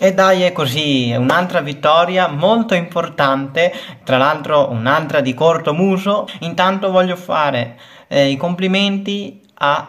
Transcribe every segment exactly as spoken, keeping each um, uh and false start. E dai, è così, un'altra vittoria molto importante, tra l'altro un'altra di corto muso. Intanto voglio fare eh, i complimenti a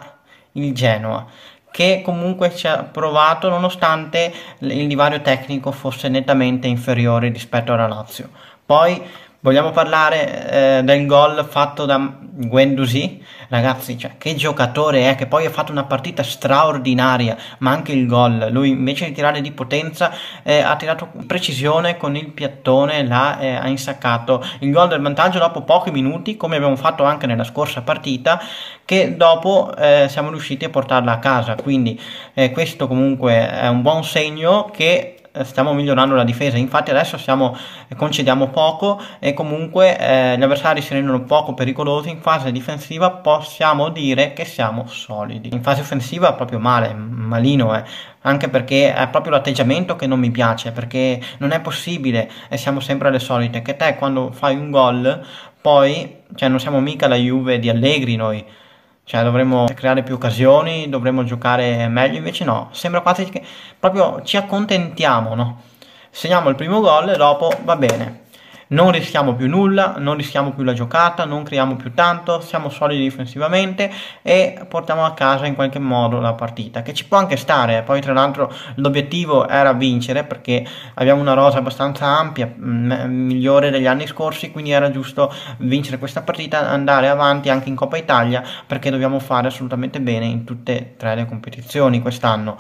il Genoa, che comunque ci ha provato nonostante il divario tecnico fosse nettamente inferiore rispetto alla Lazio. Poi vogliamo parlare eh, del gol fatto da Guendouzi, ragazzi, cioè, che giocatore è, che poi ha fatto una partita straordinaria, ma anche il gol, lui invece di tirare di potenza eh, ha tirato precisione con il piattone, là, eh, ha insaccato il gol del vantaggio dopo pochi minuti, come abbiamo fatto anche nella scorsa partita, che dopo eh, siamo riusciti a portarla a casa, quindi eh, questo comunque è un buon segno che stiamo migliorando la difesa. Infatti adesso siamo, concediamo poco e comunque eh, gli avversari si rendono poco pericolosi. In fase difensiva possiamo dire che siamo solidi, in fase offensiva proprio male, malino eh. Anche perché è proprio l'atteggiamento che non mi piace, perché non è possibile e siamo sempre alle solite, che te quando fai un gol poi, cioè, non siamo mica la Juve di Allegri noi. Cioè dovremmo creare più occasioni, dovremmo giocare meglio, invece no, sembra quasi che proprio ci accontentiamo, no? Segniamo il primo gol e dopo va bene. Non rischiamo più nulla, non rischiamo più la giocata, non creiamo più tanto, siamo solidi difensivamente e portiamo a casa in qualche modo la partita, che ci può anche stare. Poi tra l'altro l'obiettivo era vincere, perché abbiamo una rosa abbastanza ampia, migliore degli anni scorsi, quindi era giusto vincere questa partita, andare avanti anche in Coppa Italia, perché dobbiamo fare assolutamente bene in tutte e tre le competizioni quest'anno.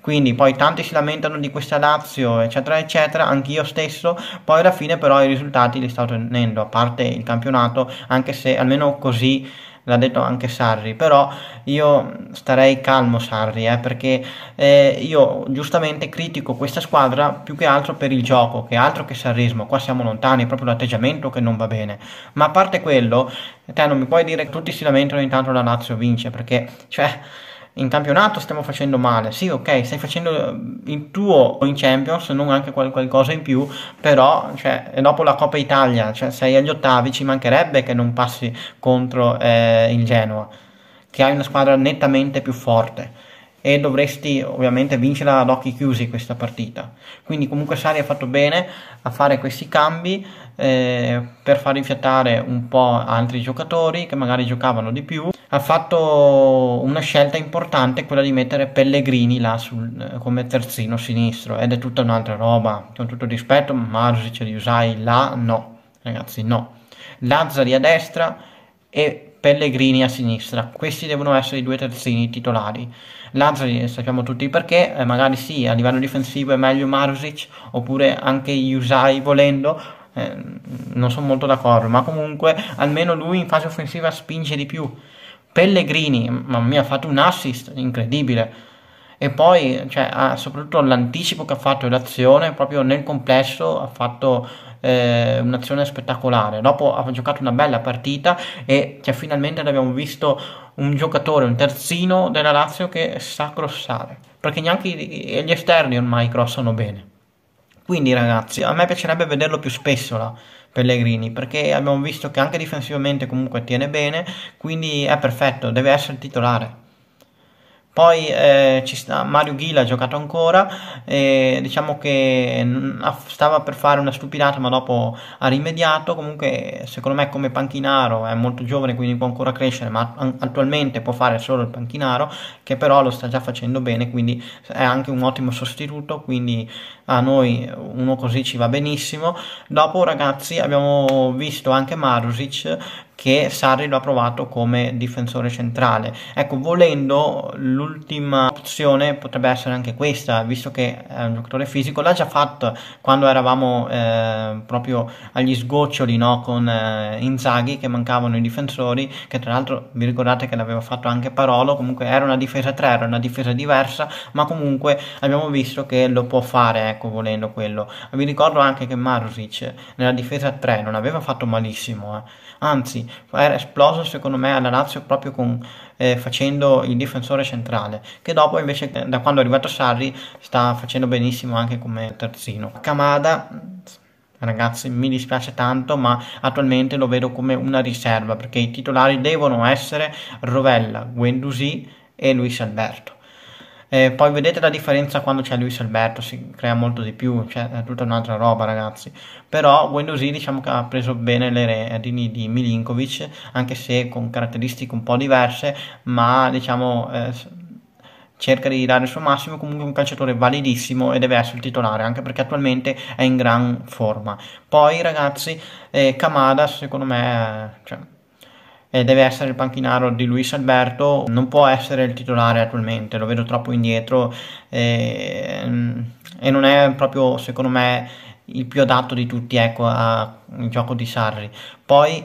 Quindi poi tanti si lamentano di questa Lazio, eccetera eccetera, anch'io stesso, poi alla fine però i risultati li sta ottenendo, a parte il campionato, anche se almeno così l'ha detto anche Sarri. Però io starei calmo Sarri, eh, perché eh, io giustamente critico questa squadra più che altro per il gioco, che altro che sarrismo, qua siamo lontani, è proprio l'atteggiamento che non va bene. Ma a parte quello, te non mi puoi dire che tutti si lamentano intanto la Lazio vince, perché cioè... in campionato stiamo facendo male, sì ok, stai facendo il tuo in Champions, non anche qual qualcosa in più, però cioè, dopo la Coppa Italia, cioè, sei agli ottavi, ci mancherebbe che non passi contro eh, il Genoa, che hai una squadra nettamente più forte e dovresti ovviamente vincere ad occhi chiusi questa partita. Quindi comunque Sarri ha fatto bene a fare questi cambi eh, per far rifiatare un po' altri giocatori che magari giocavano di più. Ha fatto una scelta importante, quella di mettere Pellegrini là sul, come terzino sinistro, ed è tutta un'altra roba, con tutto il rispetto, Marušić e Usai là, no ragazzi, no, Lazzari a destra e Pellegrini a sinistra, questi devono essere i due terzini titolari. Lazzari sappiamo tutti perché, eh, magari sì, a livello difensivo è meglio Marušić, oppure anche Usai volendo, eh, non sono molto d'accordo, ma comunque almeno lui in fase offensiva spinge di più. Pellegrini, mamma mia, ha fatto un assist incredibile, e poi cioè, ha, soprattutto l'anticipo che ha fatto e l'azione, proprio nel complesso ha fatto... Eh, un'azione spettacolare. Dopo ha giocato una bella partita e cioè, finalmente abbiamo visto un giocatore, un terzino della Lazio che sa crossare, perché neanche gli esterni ormai crossano bene. Quindi ragazzi, a me piacerebbe vederlo più spesso là, Pellegrini, perché abbiamo visto che anche difensivamente comunque tiene bene, quindi è perfetto, deve essere titolare. Poi eh, ci sta, Mario Ghila ha giocato ancora, eh, diciamo che stava per fare una stupidata ma dopo ha rimediato. Comunque secondo me come panchinaro è molto giovane, quindi può ancora crescere, ma attualmente può fare solo il panchinaro, che però lo sta già facendo bene, quindi è anche un ottimo sostituto, quindi a noi uno così ci va benissimo. Dopo ragazzi abbiamo visto anche Marušić, che Sarri lo ha provato come difensore centrale. Ecco, volendo l'ultima opzione potrebbe essere anche questa, visto che è un giocatore fisico, l'ha già fatto quando eravamo eh, proprio agli sgoccioli, no? Con eh, Inzaghi, che mancavano i difensori, che tra l'altro vi ricordate che l'aveva fatto anche Parolo. Comunque era una difesa tre, era una difesa diversa, ma comunque abbiamo visto che lo può fare, ecco, volendo quello. Vi ricordo anche che Marušić nella difesa tre non aveva fatto malissimo, eh. Anzi era esploso secondo me alla Lazio proprio con, eh, facendo il difensore centrale, che dopo invece da quando è arrivato Sarri sta facendo benissimo anche come terzino. Kamada, ragazzi, mi dispiace tanto, ma attualmente lo vedo come una riserva, perché i titolari devono essere Rovella, Guendouzi e Luis Alberto. Eh, poi vedete la differenza quando c'è Luis Alberto, si crea molto di più, cioè è tutta un'altra roba, ragazzi. Però Guendouzi diciamo che ha preso bene le redini di Milinkovic, anche se con caratteristiche un po' diverse, ma diciamo eh, cerca di dare il suo massimo. Comunque un calciatore validissimo e deve essere il titolare, anche perché attualmente è in gran forma. Poi ragazzi, eh, Kamada secondo me... Eh, cioè, Eh, deve essere il panchinaro di Luis Alberto, non può essere il titolare attualmente, lo vedo troppo indietro eh, e non è proprio secondo me il più adatto di tutti, ecco, al gioco di Sarri. Poi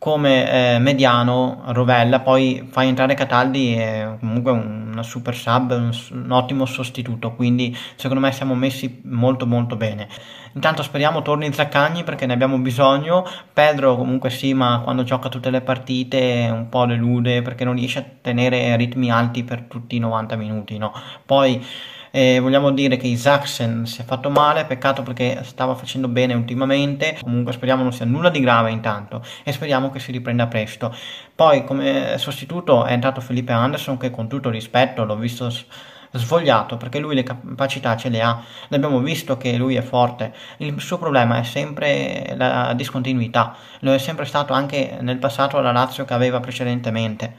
come eh, mediano Rovella, poi fai entrare Cataldi, è comunque una super sub, un, un ottimo sostituto, quindi secondo me siamo messi molto molto bene. Intanto speriamo torni Zaccagni perché ne abbiamo bisogno. Pedro comunque sì, ma quando gioca tutte le partite un po' delude perché non riesce a tenere ritmi alti per tutti i novanta minuti, no? Poi Eh, vogliamo dire che Isaacsen si è fatto male, peccato perché stava facendo bene ultimamente. Comunque speriamo non sia nulla di grave intanto e speriamo che si riprenda presto. Poi come sostituto è entrato Felipe Anderson, che con tutto rispetto l'ho visto svogliato, perché lui le capacità ce le ha, l'abbiamo visto che lui è forte, il suo problema è sempre la discontinuità, lo è sempre stato anche nel passato alla Lazio che aveva precedentemente.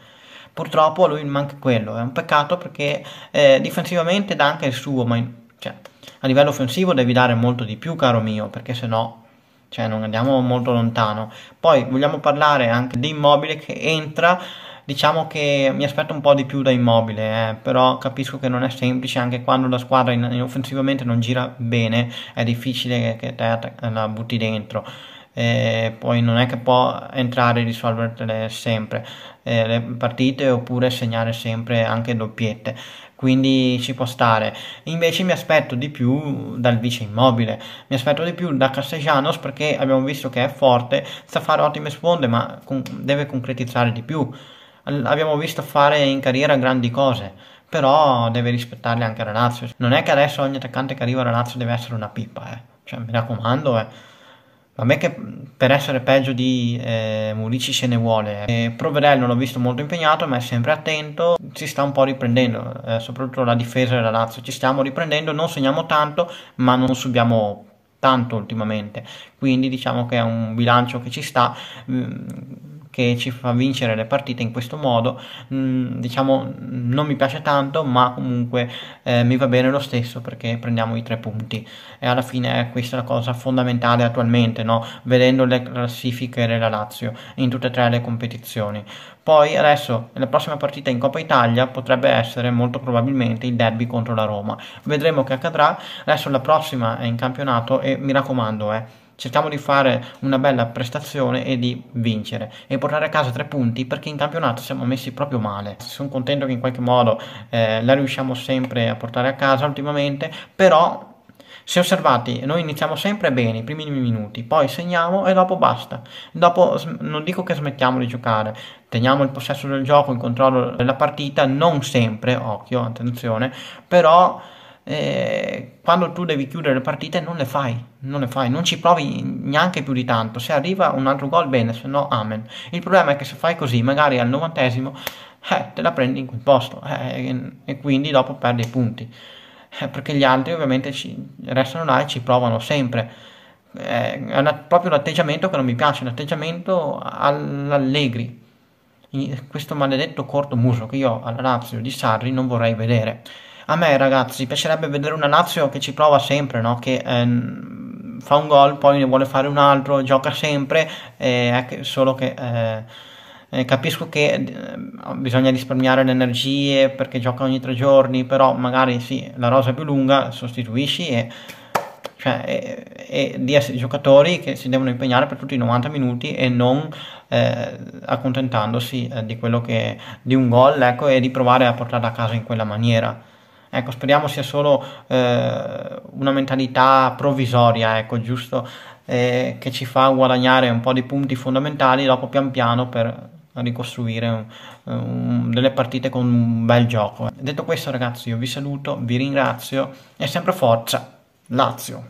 Purtroppo a lui manca quello, è un peccato perché eh, difensivamente dà anche il suo, ma in, cioè, a livello offensivo devi dare molto di più, caro mio, perché se no cioè, non andiamo molto lontano. Poi vogliamo parlare anche di Immobile che entra, diciamo che mi aspetto un po' di più da Immobile, eh, però capisco che non è semplice, anche quando la squadra in, in offensivamente non gira bene è difficile che te la butti dentro. Eh, poi non è che può entrare e risolvere sempre eh, le partite oppure segnare sempre anche doppiette, quindi ci può stare. Invece mi aspetto di più dal vice Immobile, mi aspetto di più da Castellanos, perché abbiamo visto che è forte, sa fare ottime sponde ma con deve concretizzare di più. L'abbiamo visto fare in carriera grandi cose, però deve rispettarle anche la Lazio. Non è che adesso ogni attaccante che arriva alla Lazio deve essere una pippa, eh. Cioè, mi raccomando, eh. A me che per essere peggio di eh, Murici se ne vuole. Eh, Provedel non l'ho visto molto impegnato, ma è sempre attento. Si sta un po' riprendendo, eh, soprattutto la difesa della Lazio. Ci stiamo riprendendo, non segniamo tanto, ma non subiamo tanto ultimamente. Quindi diciamo che è un bilancio che ci sta, mh, che ci fa vincere le partite in questo modo. Mh, diciamo non mi piace tanto, ma comunque eh, mi va bene lo stesso perché prendiamo i tre punti e alla fine eh, questa è la cosa fondamentale attualmente, no? Vedendo le classifiche della Lazio in tutte e tre le competizioni. Poi adesso la prossima partita in Coppa Italia potrebbe essere molto probabilmente il derby contro la Roma, vedremo che accadrà. Adesso la prossima è in campionato e mi raccomando, eh cerchiamo di fare una bella prestazione e di vincere e portare a casa tre punti, perché in campionato siamo messi proprio male. Sono contento che in qualche modo eh, la riusciamo sempre a portare a casa ultimamente, però se osservate noi iniziamo sempre bene i primi minuti, poi segniamo e dopo basta. Dopo non dico che smettiamo di giocare, teniamo il possesso del gioco, il controllo della partita, non sempre, occhio, attenzione, però... Eh, quando tu devi chiudere le partite non le fai, non le fai, non ci provi neanche più di tanto. Se arriva un altro gol bene, se no amen. Il problema è che se fai così magari al novantesimo eh, te la prendi in quel posto eh, e quindi dopo perdi i punti eh, perché gli altri ovviamente ci restano là e ci provano sempre. Eh, è una, proprio l'atteggiamento che non mi piace, l'atteggiamento all'Allegri, questo maledetto corto muso che io alla Lazio di Sarri non vorrei vedere. A me ragazzi piacerebbe vedere una Lazio che ci prova sempre, no? Che ehm, fa un gol, poi ne vuole fare un altro, gioca sempre, eh, solo che eh, eh, capisco che eh, bisogna risparmiare le energie perché gioca ogni tre giorni, però magari sì, la rosa è più lunga, sostituisci e, cioè, e, e di essere giocatori che si devono impegnare per tutti i novanta minuti e non eh, accontentandosi eh, di, quello che, di un gol, ecco, e di provare a portarla a casa in quella maniera. Ecco, speriamo sia solo eh, una mentalità provvisoria, ecco, giusto, eh, che ci fa guadagnare un po' di punti fondamentali dopo pian piano per ricostruire un, un, delle partite con un bel gioco. Detto questo ragazzi, io vi saluto, vi ringrazio e sempre forza Lazio!